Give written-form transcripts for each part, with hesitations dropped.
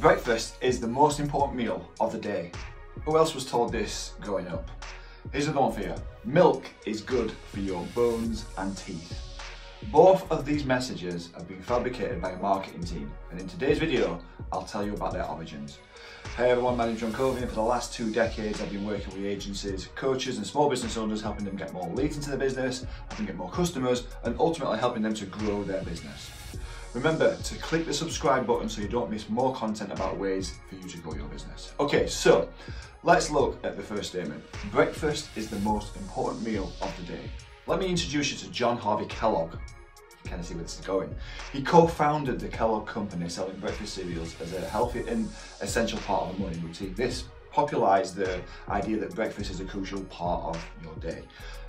Breakfast is the most important meal of the day. Who else was told this growing up? Here's another one for you. Milk is good for your bones and teeth. Both of these messages have been fabricated by a marketing team, and in today's video I'll tell you about their origins. Hey everyone, my name is Jon Covey, and for the last 2 decades I've been working with agencies, coaches and small business owners, helping them get more leads into the business, helping them get more customers and ultimately helping them to grow their business. Remember to click the subscribe button so you don't miss more content about ways for you to grow your business. Okay, so let's look at the first statement. Breakfast is the most important meal of the day. Let me introduce you to John Harvey Kellogg. You kind of see where this is going. He co-founded the Kellogg Company, selling breakfast cereals as a healthy and essential part of the morning routine. This popularized the idea that breakfast is a crucial part of your day.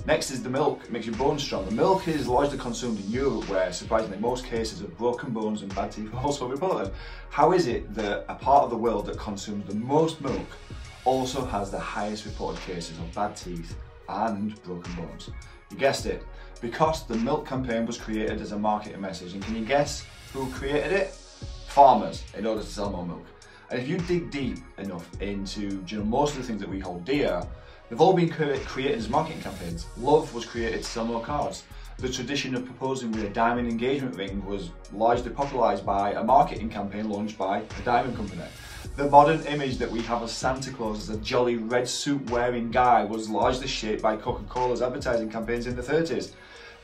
Next is the milk. It makes your bones strong. The milk is largely consumed in Europe, where surprisingly most cases of broken bones and bad teeth are also reported. How is it that a part of the world that consumes the most milk also has the highest reported cases of bad teeth and broken bones? You guessed it. Because the milk campaign was created as a marketing message. And can you guess who created it? Farmers, in order to sell more milk. And if you dig deep enough into most of the things that we hold dear, they've all been created as marketing campaigns. Love was created to sell more cars. The tradition of proposing with a diamond engagement ring was largely popularized by a marketing campaign launched by a diamond company. The modern image that we have of Santa Claus as a jolly red suit wearing guy was largely shaped by Coca-Cola's advertising campaigns in the 30s.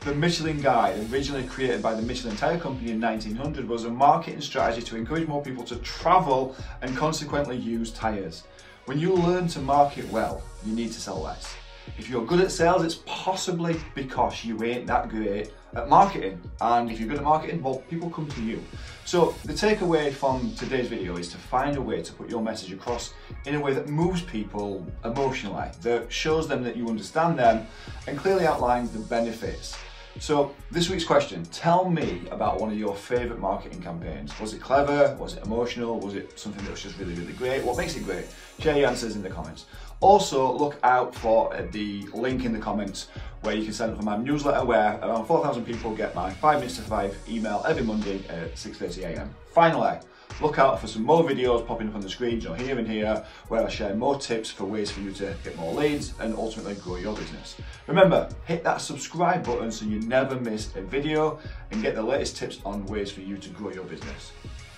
The Michelin Guide, originally created by the Michelin Tire Company in 1900, was a marketing strategy to encourage more people to travel and consequently use tires. When you learn to market well, you need to sell less. If you're good at sales, it's possibly because you ain't that great at marketing. And if you're good at marketing, well, people come to you. So the takeaway from today's video is to find a way to put your message across in a way that moves people emotionally, that shows them that you understand them and clearly outlines the benefits. So this week's question, tell me about one of your favourite marketing campaigns. Was it clever? Was it emotional? Was it something that was just really, really great? What makes it great? Share your answers in the comments. Also, look out for the link in the comments where you can sign up for my newsletter, where around 4,000 people get my 5 Minutes to 5 email every Monday at 6:30 a.m. Finally, look out for some more videos popping up on the screen, or here and here, where I share more tips for ways for you to get more leads and ultimately grow your business. Remember, hit that subscribe button so you never miss a video and get the latest tips on ways for you to grow your business.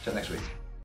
Till next week.